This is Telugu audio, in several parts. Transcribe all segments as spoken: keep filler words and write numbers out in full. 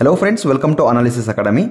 Hello friends, welcome to Analysis Academy.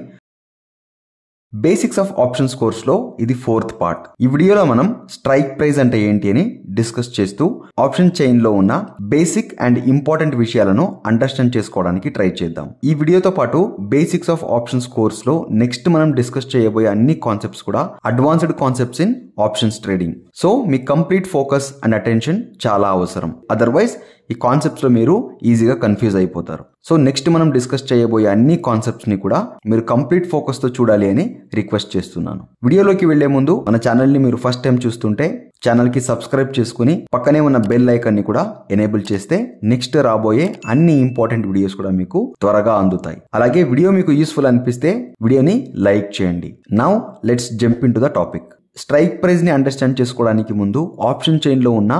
Basics of options కోర్సులో ఇది ఫోర్త్ పార్ట్. ఈ వీడియోలో మనం స్ట్రైక్ ప్రైస్ అంటే ఏంటి అని డిస్కస్ చేస్తూ ఆప్షన్ చైన్ లో ఉన్న బేసిక్ అండ్ ఇంపార్టెంట్ విషయాలను అండర్స్టాండ్ చేసుకోవడానికి ట్రై చేద్దాం. ఈ వీడియోతో పాటు బేసిక్స్ ఆఫ్ ఆప్షన్స్ కోర్సులో నెక్స్ట్ మనం డిస్కస్ చేయబోయే అన్ని కాన్సెప్ట్స్ కూడా advanced concepts in options trading. So మీ కంప్లీట్ ఫోకస్ అండ్ అటెన్షన్ చాలా అవసరం, అదర్వైజ్ ఈ కాన్సెప్ట్స్ లో మీరు ఈజీగా కన్ఫ్యూజ్ అయిపోతారు. సో నెక్స్ట్ మనం డిస్కస్ చేయబోయే అన్ని కాన్సెప్ట్స్ ని కూడా మీరు కంప్లీట్ ఫోకస్ తో చూడాలి అని రిక్వెస్ట్ చేస్తున్నాను. వీడియోలోకి వెళ్లే ముందు మన ఛానల్ ని మీరు ఫస్ట్ టైం చూస్తుంటే ఛానల్ కి సబ్స్క్రైబ్ చేసుకుని పక్కనే ఉన్న బెల్ ఐకాన్ ని కూడా ఎనేబుల్ చేస్తే నెక్స్ట్ రాబోయే అన్ని ఇంపార్టెంట్ వీడియోస్ కూడా మీకు త్వరగా అందుతాయి. అలాగే వీడియో మీకు యూస్ఫుల్ అనిపిస్తే వీడియోని లైక్ చేయండి. Now let's jump into the topic. Strike price ని అండర్స్టాండ్ చేసుకోవడానికి ముందు ఆప్షన్ చైన్ లో ఉన్న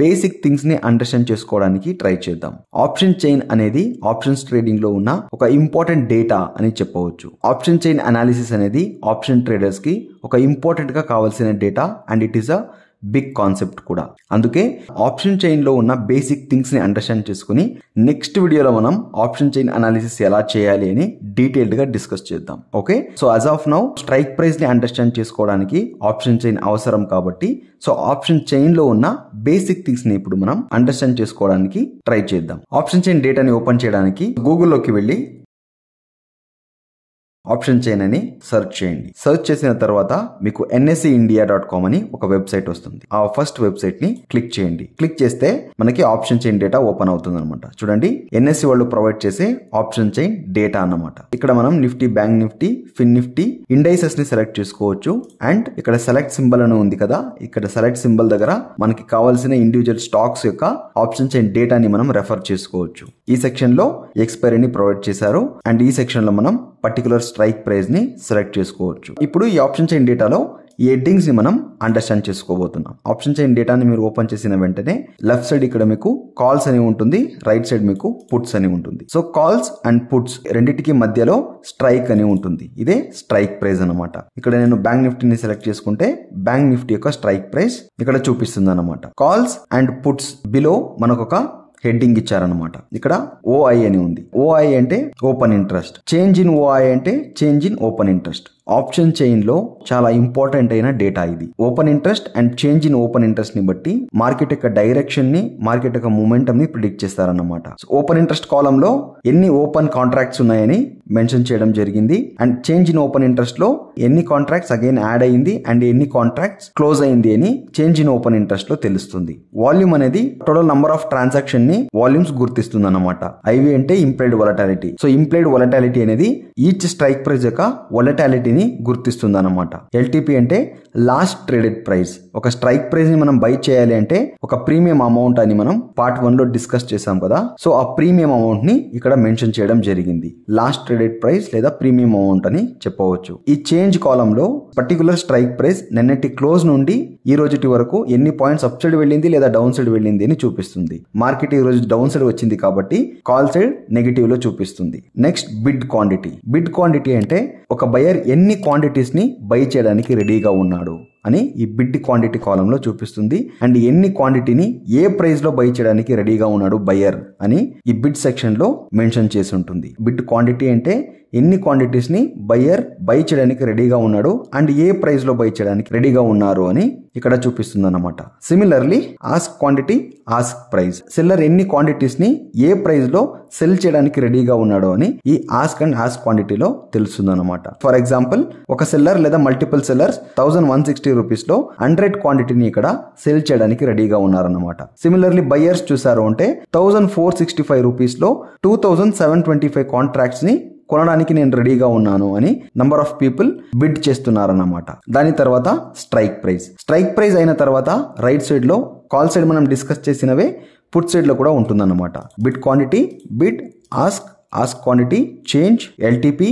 బేసిక్ థింగ్స్ ని అండర్స్టాండ్ చేసుకోవడానికి ట్రై చేద్దాం. ఆప్షన్ చైన్ అనేది ఆప్షన్స్ ట్రేడింగ్ లో ఉన్న ఒక ఇంపార్టెంట్ డేటా అని చెప్పవచ్చు. ఆప్షన్ చైన్ అనాలిసిస్ అనేది ఆప్షన్ ట్రేడర్స్ కి ఒక ఇంపార్టెంట్ గా కావాల్సిన data and it is a big concept కూడా. అందుకే ఆప్షన్ చైన్ లో ఉన్న బేసిక్ థింగ్స్ ని అండర్స్టాండ్ చేసుకుని నెక్స్ట్ వీడియోలో మనం ఆప్షన్ చైన్ అనాలిసిస్ ఎలా చేయాలి అని డీటెయిల్డ్ గా డిస్కస్ చేద్దాం. Okay, so as of now strike price ని అండర్స్టాండ్ చేసుకోవడానికి ఆప్షన్ చైన్ అవసరం కాబట్టి సో ఆప్షన్ చైన్ లో ఉన్న బేసిక్ థింగ్స్ ని ఇప్పుడు మనం అండర్స్టాండ్ చేసుకోవడానికి ట్రై చేద్దాం. ఆప్షన్ చైన్ డేటాని ఓపెన్ చేయడానికి గూగుల్లోకి వెళ్ళి ఆప్షన్ చైన్ అని సెర్చ్ చేయండి. సెర్చ్ చేసిన తర్వాత మీకు ఎన్ఎస్సి ఇండియా డాట్ కామ్ అని ఒక వెబ్సైట్ వస్తుంది. ఆ ఫస్ట్ వెబ్సైట్ ని క్లిక్ చేయండి. క్లిక్ చేస్తే మనకి ఆప్షన్ చైన్ డేటా ఓపెన్ అవుతుంది అనమాట. చూడండి, ఎన్ఎస్సి వాళ్ళు ప్రొవైడ్ చేసే ఆప్షన్ చైన్ డేటా అన్నమాట. ఇక్కడ మనం నిఫ్టీ, బ్యాంక్ నిఫ్టీ, ఫిన్ నిఫ్టీ, ఇండైసెస్ ని సెలెక్ట్ చేసుకోవచ్చు. అండ్ ఇక్కడ సెలెక్ట్ సింబల్ అని ఉంది కదా, ఇక్కడ సెలెక్ట్ సింబల్ దగ్గర మనకి కావాల్సిన ఇండివిజువల్ స్టాక్స్ యొక్క ఆప్షన్ చైన్ డేటాని మనం రెఫర్ చేసుకోవచ్చు. ఈ సెక్షన్ లో ఎక్స్పైరీని ప్రొవైడ్ చేశారు అండ్ ఈ సెక్షన్ లో మనం పర్టికులర్ స్ట్రైక్ ప్రైస్ ని సెలెక్ట్ చేసుకోవచ్చు. ఇప్పుడు ఈ ఆప్షన్ చైన్ డేటాలో ఈ హెడ్డింగ్స్ ని మనం అండర్స్టాండ్ చేసుకోబోతున్నాం. ఆప్షన్ చైన్ డేటాని మీరు ఓపెన్ చేసిన వెంటనే లెఫ్ట్ సైడ్ ఇక్కడ మీకు కాల్స్ అని ఉంటుంది, రైట్ సైడ్ మీకు పుట్స్ అని ఉంటుంది. సో కాల్స్ అండ్ పుట్స్ రెండింటికి మధ్యలో స్ట్రైక్ అని ఉంటుంది. ఇదే స్ట్రైక్ ప్రైస్ అనమాట. ఇక్కడ నేను బ్యాంక్ నిఫ్టీని సెలెక్ట్ చేసుకుంటే బ్యాంక్ నిఫ్టీ యొక్క స్ట్రైక్ ప్రైస్ ఇక్కడ చూపిస్తుంది అనమాట. కాల్స్ అండ్ పుట్స్ బిలో మనకొక హెడ్డింగ్ ఇచ్చారనమాట. ఇక్కడ ఓఐ అని ఉంది. ఓఐ అంటే open interest, change in OI అంటే change in open interest. Option chain లో చాలా ఇంపార్టెంట్ అయిన డేటా ఇది. Open interest and change in open interest ని బట్టి మార్కెట్ యొక్క డైరెక్షన్ ని, మార్కెట్ యొక్క మూమెంటం ని ప్రిడిక్ట్ చేస్తారన్నమాట. ఓపెన్ ఇంట్రెస్ట్ కాలం లో ఎన్ని ఓపెన్ కాంట్రాక్ట్స్ ఉన్నాయని మెన్షన్ చేయడం జరిగింది and change in open interest లో ఎన్ని కాంట్రాక్ట్స్ అగైన్ యాడ్ అయింది అండ్ ఎన్ని కాంట్రాక్ట్స్ క్లోజ్ అయింది అని చేంజ్ ఇన్ ఓపెన్ ఇంట్రెస్ట్ లో తెలుస్తుంది. వాల్యూమ్ అనేది టోటల్ నంబర్ ఆఫ్ ట్రాన్సాక్షన్ ని వాల్యూమ్స్ గుర్తిస్తుంది అనమాట. ఐవి అంటే implied volatility. So implied volatility అనేది ఈచ్ స్ట్రైక్ ప్రైస్ యొక్క వొలటాలిటీ గుర్తిస్తుంది అన్నమాట. ఎల్టీపీ అంటే లాస్ట్ ట్రేడెడ్ ప్రైస్. ఒక స్ట్రైక్ ప్రైస్ ని మనం బై చేయాలి అంటే ఒక ప్రీమియం అమౌంట్ అని మనం పార్ట్ వన్ లో డిస్కస్ చేసాం కదా. సో ఆ ప్రీమియం అమౌంట్ ని ఇక్కడ మెన్షన్ చేయడం జరిగింది, లాస్ట్ ట్రేడెడ్ ప్రైస్ లేదా ప్రీమియం అమౌంట్ అని చెప్పవచ్చు. ఈ చేంజ్ కాలం లో పర్టికులర్ స్ట్రైక్ ప్రైస్ నిన్నటి క్లోజ్ నుండి ఈ రోజుటి వరకు ఎన్ని పాయింట్స్ అప్ సైడ్ వెళ్ళింది లేదా డౌన్ సైడ్ వెళ్ళింది అని చూపిస్తుంది. మార్కెట్ ఈ రోజు డౌన్ సైడ్ వచ్చింది కాబట్టి కాల్ సైడ్ నెగిటివ్ లో చూపిస్తుంది. Next bid quantity. Bid quantity అంటే ఒక బయర్ ఎన్ని క్వాంటిటీస్ ని బై చేయడానికి రెడీగా ఉన్నాడు అని ఈ బిడ్ క్వాంటిటీ కాలంలో చూపిస్తుంది అండ్ ఎన్ని క్వాంటిటీని ఏ ప్రైస్ లో బై చేయడానికి రెడీగా ఉన్నాడు బయర్ అని ఈ బిడ్ సెక్షన్ లో మెన్షన్ చేసి ఉంటుంది. బిడ్ క్వాంటిటీ అంటే ఎన్ని క్వాంటిటీస్ ని బయర్ బై చేయడానికి రెడీగా ఉన్నాడు అండ్ ఏ ప్రైస్ లో బై చేయడానికి రెడీగా ఉన్నారు అని ఇక్కడ చూపిస్తుంది అన్నమాట. Similarly ask quantity, ask price. Seller ఎన్ని క్వాంటిటీస్ ని ఏ ప్రైస్ లో సెల్ చేయడానికి రెడీగా ఉన్నాడు అని ఈ ఆస్క్ అండ్ ఆస్క్ క్వాంటిటీలో తెలుస్తుంది అన్నమాట. ఫర్ ఎగ్జాంపుల్, ఒక సెల్లర్ లేదా multiple sellers thousand one sixty rupees లో హండ్రెడ్ క్వాంటిటీని ఇక్కడ సెల్ చేయడానికి రెడీగా ఉన్నారన్నమాట. సిమిలర్లీ బయర్స్ చూసారు అంటే thousand four sixty five rupees లో two thousand seven twenty five contracts ని కొనడానికి నేను రెడీగా ఉన్నాను అని నంబర్ ఆఫ్ పీపుల్ బిడ్ చేస్తున్నారన్నమాట. దాని తర్వాత స్ట్రైక్ ప్రైస్. స్ట్రైక్ ప్రైస్ అయిన తర్వాత రైట్ సైడ్ లో కాల్ సైడ్ మనం డిస్కస్ చేసినవే పుట్ సైడ్ లో కూడా ఉంటుందన్నమాట. Bid quantity, bid, ask, ask quantity, change, LTP,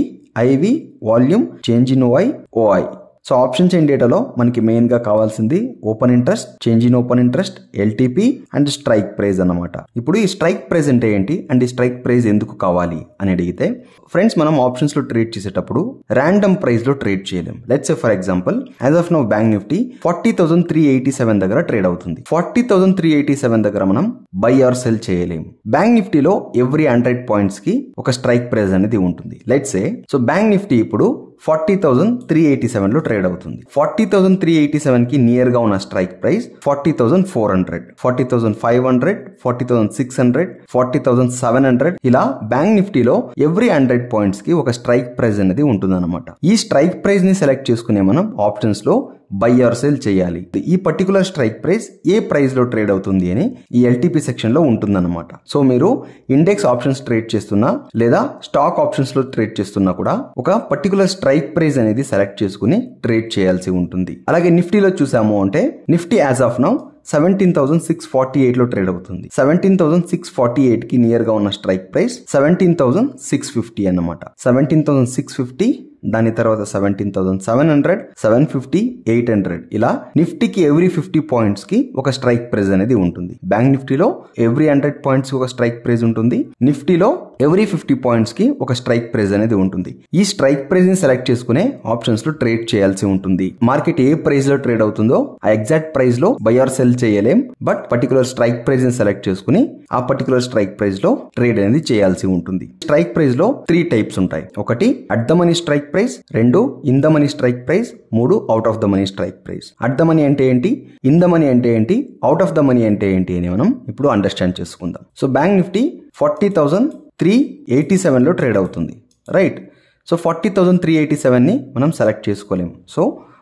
IV, volume, change in OI, OI. So option chain డేటాలో మనకి మెయిన్ గా కావాల్సింది open interest, change in open interest, LTP and strike price అన్నమాట. ఇప్పుడు ఈ స్ట్రైక్ ప్రైస్ అంటే ఏంటి అండ్ ఈ స్ట్రైక్ ప్రైస్ ఎందుకు కావాలి అని అడిగితే ఫ్రెండ్స్, మనం ఆప్షన్స్ లో ట్రేడ్ చేసేటప్పుడు ర్యాండమ్ ప్రైస్ లో ట్రేడ్ చేయలేం. Let's say for example as of now bank Nifty forty thousand three eighty seven దగ్గర ట్రేడ్ అవుతుంది. Forty thousand three eighty seven దగ్గర మనం బై ఆర్ సెల్ చేయలేం. బ్యాంక్ నిఫ్టీలో ఎవ్రీ హండ్రెడ్ పాయింట్స్ కి ఒక స్ట్రైక్ ప్రైస్ అనేది ఉంటుంది. Let's say so bank Nifty ఇప్పుడు forty thousand three eighty seven లో ట్రేడ్ అవుతుంది. Forty thousand three eighty seven కి నియర్ గా ఉన్న strike price forty thousand four hundred, forty thousand five hundred, forty thousand six hundred, forty thousand seven hundred, ఇలా బ్యాంక్ నిఫ్టీలో ఎవ్రీ హండ్రెడ్ పాయింట్స్ కి ఒక స్ట్రైక్ ప్రైస్ అనేది ఉంటుందన్నమాట. ఈ స్ట్రైక్ ప్రైస్ ని సెలెక్ట్ చేసుకునే మనం ఆప్షన్స్ లో బై ఆర్ సెల్ చేయాలి. ఈ పర్టికులర్ స్ట్రైక్ ప్రైస్ ఏ ప్రైస్ లో ట్రేడ్ అవుతుంది అని ఈ ఎల్టీపీ సెక్షన్ లో ఉంటుందన్నమాట. సో మీరు ఇండెక్స్ ఆప్షన్స్ ట్రేడ్ చేస్తున్నా లేదా స్టాక్ ఆప్షన్స్ లో ట్రేడ్ చేస్తున్నా కూడా ఒక పర్టికులర్ స్ట్రైక్ ప్రైస్ అనేది సెలెక్ట్ చేసుకుని ట్రేడ్ చేయాల్సి ఉంటుంది. అలాగే నిఫ్టీలో చూసాము అంటే Nifty as of now seventeen thousand six forty eight లో ట్రేడ్ అవుతుంది. Seventeen thousand six forty eight కి నియర్ గా ఉన్న strike price seventeen thousand six fifty అన్నమాట. సెవెంటీన్ థౌసండ్ సిక్స్ ఫిఫ్టీ దాని తర్వాత seventeen thousand seven hundred, seven fifty, eight hundred, ఇలా నిఫ్టీకి ఎవ్రీ ఫిఫ్టీ పాయింట్స్ కి ఒక స్ట్రైక్ ప్రైస్ అనేది ఉంటుంది. బ్యాంక్ నిఫ్టీలో ఎవ్రీ హండ్రెడ్ పాయింట్స్ కి ఒక స్ట్రైక్ ప్రైస్ ఉంటుంది. నిఫ్టీలో ఎవ్రీ ఫిఫ్టీ పాయింట్స్ కి ఒక స్ట్రైక్ ప్రైస్ అనేది ఉంటుంది. ఈ స్ట్రైక్ ప్రైస్ ని సెలెక్ట్ చేసుకునే ఆప్షన్స్ లో ట్రేడ్ చేయాల్సి ఉంటుంది. మార్కెట్ ఏ ప్రైస్ లో ట్రేడ్ అవుతుందో ఆ ఎగ్జాక్ట్ ప్రైస్ లో బై ఆర్ సెల్ చేయలేం. బట్ పర్టికులర్ స్ట్రైక్ ప్రైస్ ని సెలెక్ట్ చేసుకుని ఆ పర్టికులర్ స్ట్రైక్ ప్రైస్ లో ట్రేడ్ అనేది చేయాల్సి ఉంటుంది. స్ట్రైక్ ప్రైస్ లో త్రీ టైప్స్ ఉంటాయి. ఒకటి at the money strike price, రెండు in the money strike price, మూడు out of the money strike price. At the money అంటే ఏంటి, ఇన్ ద మనీ అంటే ఏంటి, అవుట్ ఆఫ్ ద మనీ అంటే ఏంటి అని మనం ఇప్పుడు అండర్స్టాండ్ చేసుకుందాం. So bank Nifty forty thousand three eighty seven లో ట్రేడ్ అవుతుంది, right? So forty thousand three eighty seven ని మనం సెలెక్ట్ చేసుకోలేము. So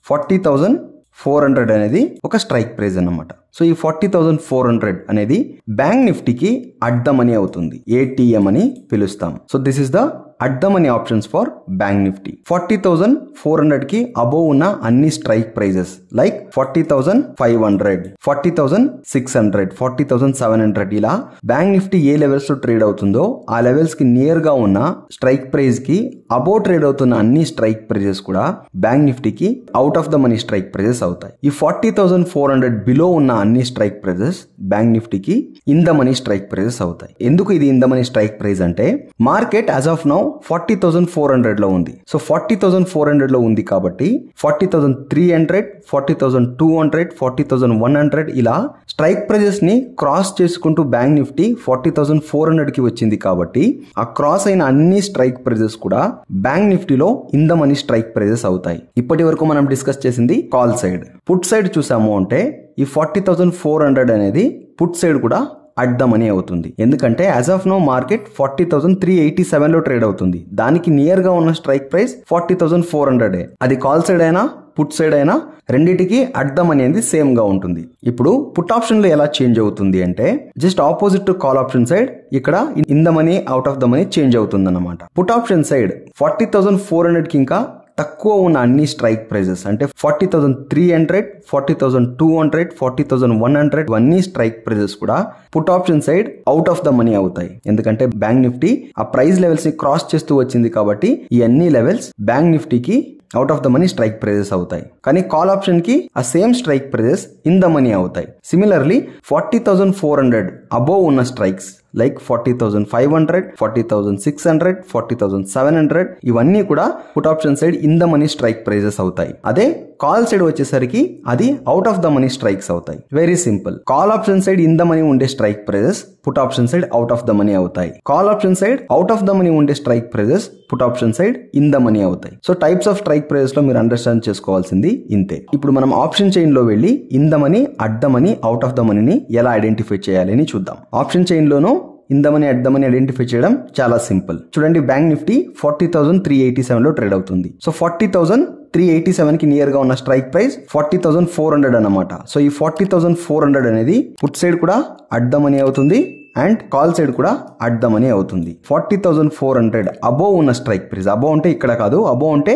forty thousand four hundred అనేది ఒక స్ట్రైక్ ప్రైస్ అన్నమాట. సో ఈ ఫార్టీ థౌసండ్ ఫోర్ హండ్రెడ్ అనేది బ్యాంక్ నిఫ్టీకి అట్ ద మనీ అవుతుంది, ఏటీఎం అని పిలుస్తాం. So this is the at the money options for bank Nifty. Forty thousand four hundred కి అబోవ్ ఉన్న అన్ని strike prices like forty thousand five hundred, forty thousand six hundred, forty thousand seven hundred, ఇలా బ్యాంక్ నిఫ్టీ ఏ లెవెల్స్ లో ట్రేడ్ అవుతుందో ఆ లెవెల్స్ కి నియర్ గా ఉన్న స్ట్రైక్ ప్రైస్ కి అబోవ్ ట్రేడ్ అవుతున్న అన్ని స్ట్రైక్ ప్రైజెస్ కూడా బ్యాంక్ నిఫ్టీకి out of the money strike prices అవుతాయి. ఈ forty thousand four hundred below ఉన్న అన్ని స్ట్రైక్ ప్రైజెస్ బ్యాంక్ నిఫ్టీకి in the money strike prices అవుతాయి. ఎందుకు ఇది in the money strike price అంటే market as of now forty thousand four hundred లో ఉంది. So forty thousand four hundred లో ఉంది కాబట్టి forty thousand three hundred, forty thousand two hundred, forty thousand one hundred, ఇలా స్ట్రైక్ ప్రైజెస్ ని క్రాస్ చేసుకుంటూ bank Nifty forty thousand four hundred కి వచ్చింది కాబట్టి ఆ క్రాస్ అయిన అన్ని స్ట్రైక్ ప్రైజెస్ కూడా బ్యాంక్ నిఫ్టీలో in the money strike prices అవుతాయి. ఇప్పటి వరకు మనం డిస్కస్ చేసింది కాల్ సైడ్. పుట్ సైడ్ చూసాము అంటే ఈ ఫార్టీ థౌసండ్ ఫోర్ హండ్రెడ్ అనేది పుట్ సైడ్ కూడా అట్ ద మనీ అవుతుంది. ఎందుకంటే as of now market forty thousand three eighty seven లో ట్రేడ్ అవుతుంది. దానికి నియర్ గా ఉన్న strike price forty thousand four hundred. అది కాల్ సైడ్ అయినా పుట్ సైడ్ అయినా రెండింటికి అట్ ద మనీ అనేది సేమ్ గా ఉంటుంది. ఇప్పుడు పుట్ ఆప్షన్ లో ఎలా చేంజ్ అవుతుంది అంటే just opposite to call option side ఇక్కడ in the money, out of the money change అవుతుంది అన్నమాట. Put option side forty thousand four hundred కి ఇంకా తక్కువ ఉన్న అన్ని స్ట్రైక్ ప్రైజెస్ అంటే forty thousand three hundred, forty thousand two hundred, forty thousand one hundred, ఇవన్నీ స్ట్రైక్ ప్రైజెస్ కూడా put option side out of the money అవుతాయి. ఎందుకంటే బ్యాంక్ నిఫ్టీ ఆ ప్రైస్ లెవెల్స్ ని క్రాస్ చేస్తూ వచ్చింది కాబట్టి ఈ అన్ని లెవెల్స్ బ్యాంక్ నిఫ్టీకి out of the money strike prices అవుతాయి. కానీ కాల్ ఆప్షన్ కి ఆ same strike prices in the money అవుతాయి. Similarly forty thousand four hundred above ఉన్న strikes like forty thousand five hundred, forty thousand six hundred, forty thousand seven hundred, ఇవన్నీ కూడా put option side in the money strike prices అవుతాయి. అదే కాల్ సైడ్ వచ్చేసరికి అది out of the money strikes అవుతాయి. Very simple. Call option side in the money ఉండే strike prices put option side out of the money అవుతాయి. Call option side out of the money ఉండే strike prices put option side in the money అవుతాయి. So types of strike prices లో మీరు అండర్స్టాండ్ చేసుకోవాల్సింది ఇంతే. ఇప్పుడు మనం ఆప్షన్ చైన్ లో వెళ్లి in the money, at the money, out of the మనీని ఎలా ఐడెంటిఫై చేయాలని చూద్దాం. ఆప్షన్ చైన్ లోనూ in the money, at the money identify చేయడం చాలా సింపుల్. చూడండి bank Nifty forty thousand three eighty seven లో ట్రేడ్ అవుతుంది. So forty thousand three eighty seven కి నియర్ గా ఉన్న strike price forty thousand four hundred అన్నమాట. సో ఈ ఫార్టీ థౌసండ్ ఫోర్ హండ్రెడ్ అనేది పుట్ సైడ్ కూడా అట్ ద మనీ అవుతుంది అండ్ కాల్ సైడ్ కూడా అట్ ద మనీ అవుతుంది. Forty thousand four hundred above ఉన్న స్ట్రైక్ ప్రైస్, అబోవ్ అంటే ఇక్కడ కాదు, అబోవ్ అంటే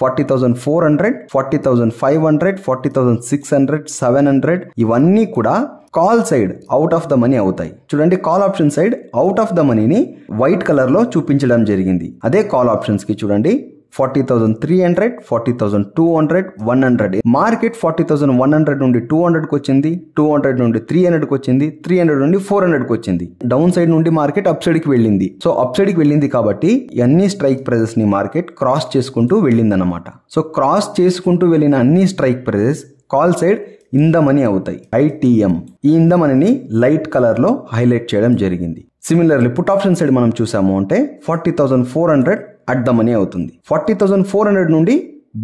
forty thousand four hundred, forty thousand five hundred, forty thousand six hundred, seven hundred, ఇవన్నీ కూడా call side out of the money అవుతాయి. చూడండి call option side out of the మనీని వైట్ కలర్ లో చూపించడం జరిగింది. అదే కాల్ ఆప్షన్స్ కి చూడండి forty thousand three hundred, forty thousand two hundred, one hundred. Market forty thousand one hundred నుండి టూ హండ్రెడ్ కు వచ్చింది, టూ హండ్రెడ్ నుండి త్రీ హండ్రెడ్ కు వచ్చింది, త్రీ హండ్రెడ్ నుండి ఫోర్ హండ్రెడ్ కు వచ్చింది. డౌన్ సైడ్ నుండి మార్కెట్ అప్ సైడ్ కి వెళ్ళింది. సో అప్ సైడ్ కి వెళ్ళింది కాబట్టి అన్ని స్ట్రైక్ ప్రైజెస్ ని మార్కెట్ క్రాస్ చేసుకుంటూ వెళ్ళింది అన్నమాట. సో క్రాస్ చేసుకుంటూ వెళ్ళిన అన్ని strike prices call side in the money అవుతాయి. ఐ టి ఎం ఈ ఇంద మనీని లైట్ కలర్ లో హైలైట్ చేయడం జరిగింది. సిమిలర్లీ పుట్ ఆప్షన్ సైడ్ మనం చూసాము అంటే forty thousand four hundred at the money అవుతుంది. ఫార్టీ థౌసండ్ ఫోర్ హండ్రెడ్ నుండి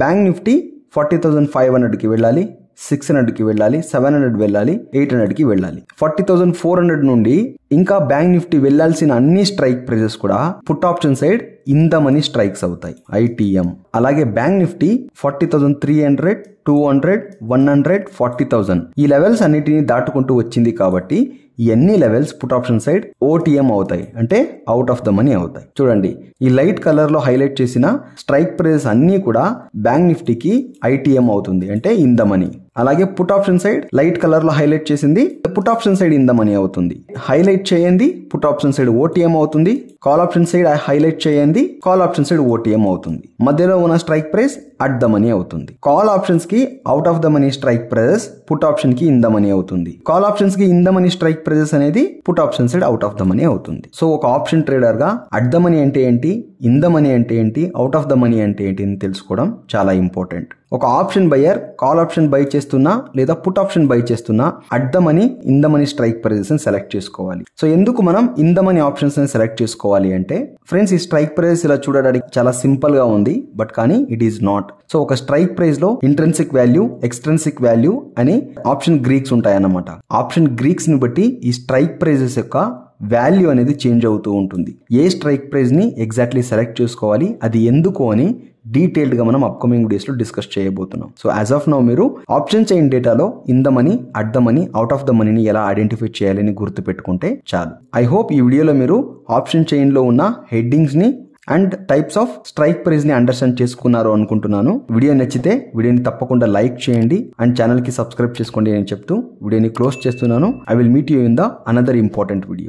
bank Nifty forty thousand five hundred కి వెళ్ళాలి, సిక్స్ హండ్రెడ్ కి వెళ్ళాలి, సెవెన్ హండ్రెడ్ వెళ్ళాలి, ఎయిట్ హండ్రెడ్ కి వెళ్ళాలి. ఫార్టీ థౌసండ్ ఫోర్ హండ్రెడ్ నుండి ఇంకా బ్యాంక్ నిఫ్టీ వెళ్లాల్సిన అన్ని స్ట్రైక్ ప్రైజెస్ కూడా put option side in the money strikes అవుతాయి. ఐ టి ఎం అలాగే bank Nifty forty thousand three hundred, two hundred, one hundred, forty thousand ఈ లెవెల్స్ అన్నిటిని దాటుకుంటూ వచ్చింది కాబట్టి ఇవన్నీ levels put option side O T M అవుతాయి, అంటే అవుట్ ఆఫ్ ద మనీ అవుతాయి. చూడండి ఈ లైట్ కలర్ లో హైలైట్ చేసిన స్ట్రైక్ ప్రైజెస్ అన్ని కూడా బ్యాంక్ నిఫ్టీకి ఐ టి ఎం అవుతుంది, అంటే ఇన్ ద మనీ. అలాగే put option side light colour లో హైలైట్ చేసింది put option side in the money అవుతుంది. హైలైట్ చేయండి put option side O T M అవుతుంది, కాల్ ఆప్షన్ సైడ్ హైలైట్ చేయండి call option side O T M అవుతుంది. మధ్యలో ఉన్న strike price at the money అవుతుంది. కాల్ ఆప్షన్స్ కి out of the money strike prices put option కి ఇన్ ద మనీ అవుతుంది. కాల్ ఆప్షన్స్ కి in the money strike prices అనేది put option side out of the money అవుతుంది. సో ఒక ఆప్షన్ ట్రేడర్ గా అట్ ద మనీ అంటే ఏంటి, ఇన్ ద మనీ అంటే ఏంటి, అవుట్ ఆఫ్ ద మనీ అంటే ఏంటి అని తెలుసుకోవడం చాలా ఇంపార్టెంట్. ఒక option buyer call option buy చేస్తున్నా లేదా పుట్ ఆప్షన్ బై చేస్తున్నా at the money in the money strike prices ని సెలెక్ట్ చేసుకోవాలి. సో ఎందుకు మనం ఇన్ ద మనీ ఆప్షన్స్ ని సెలెక్ట్ చేసుకోవాలి అంటే ఫ్రెండ్స్, ఈ స్ట్రైక్ ప్రైజెస్ ఇలా చూడడానికి చాలా సింపుల్ గా ఉంది, బట్ కానీ ఇట్ ఈస్ నాట్. సో ఒక స్ట్రైక్ ప్రైజ్ లో ఇంట్రెన్సిక్ వాల్యూ, ఎక్స్ట్రెన్సిక్ వాల్యూ అని ఆప్షన్ గ్రీక్స్ ఉంటాయన్నమాట. ఆప్షన్ గ్రీక్స్ ని బట్టి ఈ స్ట్రైక్ ప్రైజెస్ యొక్క వాల్యూ అనేది చేంజ్ అవుతూ ఉంటుంది. ఏ స్ట్రైక్ ప్రైజ్ ని ఎగ్జాక్ట్లీ సెలెక్ట్ చేసుకోవాలి, అది ఎందుకు అని డీటెయిల్డ్ గా మనం అప్కమింగ్ డేస్ లో డిస్కస్ చేయబోతున్నాం. సో యాజ్ ఆఫ్ నౌ మీరు ఆప్షన్ చైన్ డేటాలో in the money, at the money, out of the మనీని ఎలా ఐడెంటిఫై చేయాలని గుర్తు పెట్టుకుంటే చాలు. ఐ హోప్ ఈ వీడియోలో మీరు ఆప్షన్ చైన్ లో ఉన్న హెడ్డింగ్స్ ని and types of strike price ని అండర్స్టాండ్ చేసుకున్నారు అనుకుంటున్నాను. వీడియో నచ్చితే వీడియోని తప్పకుండా లైక్ చేయండి అండ్ ఛానల్ కి సబ్స్క్రైబ్ చేసుకోండి అని చెప్తూ వీడియోని క్లోజ్ చేస్తున్నాను. I will meet you in the another important video.